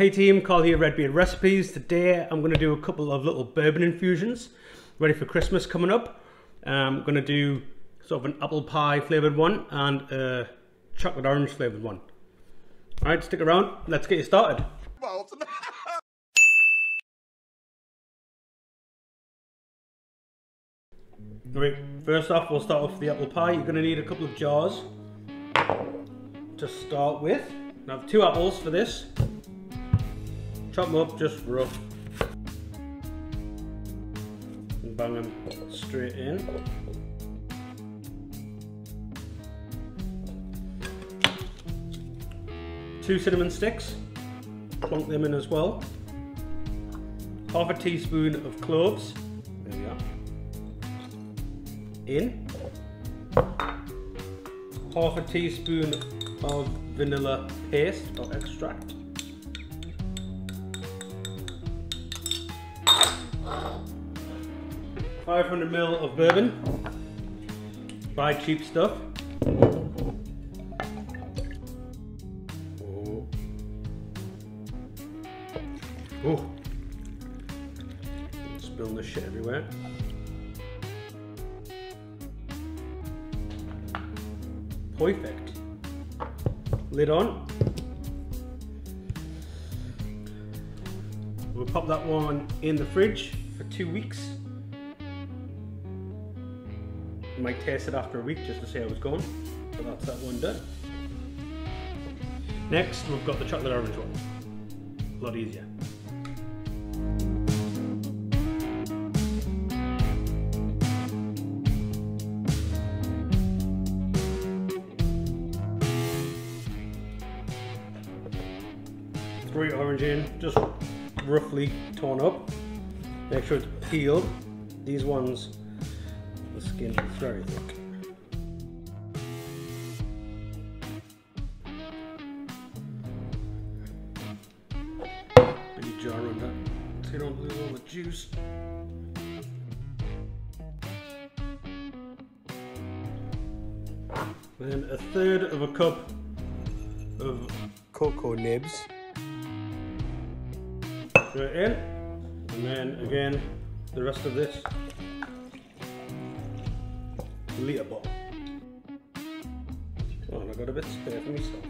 Hey team, Carl here, Redbeard Recipes. Today I'm going to do a couple of little bourbon infusions, ready for Christmas coming up. I'm going to do sort of an apple pie flavoured one and a chocolate orange flavoured one. Alright, stick around, let's get you started. Alright, first off we'll start off with the apple pie. You're going to need a couple of jars to start with. I have two apples for this. Chop them up just rough and bang them straight in. Two cinnamon sticks, plonk them in as well. Half a teaspoon of cloves, there we are, in. Half a teaspoon of vanilla paste or extract. $500 ml of bourbon, buy cheap stuff. Oh. Oh. Spilling this shit everywhere. Perfect. Lid on. We'll pop that one in the fridge for 2 weeks. I might taste it after a week just to see how it's going, but that's that one done. Next, we've got the chocolate orange one. A lot easier. Throw your orange in, just roughly torn up. Make sure it's peeled. These ones, the skin is very thick. Put your jar under so you don't lose all the juice. Then a third of a cup of cocoa nibs. Throw it in, and then again the rest of this. Liter bottle. Oh, and I got a bit spare for myself.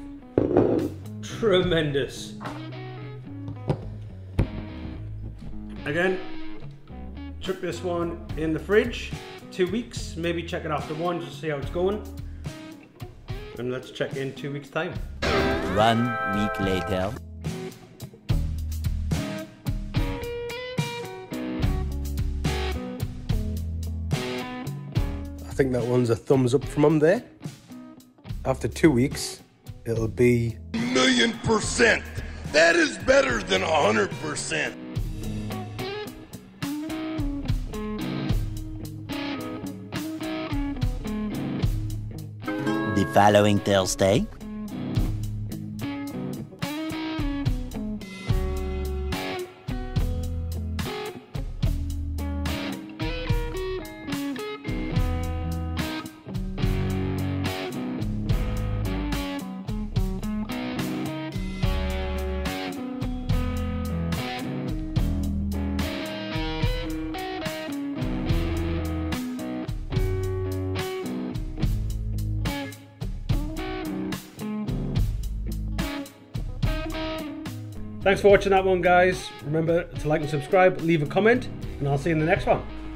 Tremendous. Again, chuck this one in the fridge, 2 weeks, maybe check it after one just to see how it's going. And let's check in 2 weeks time. 1 week later. I think that one's a thumbs up from Mum there. After 2 weeks, it'll be 1,000,000%. That is better than 100%. The following Thursday. Thanks for watching that one, guys. Remember to like and subscribe, leave a comment, and I'll see you in the next one.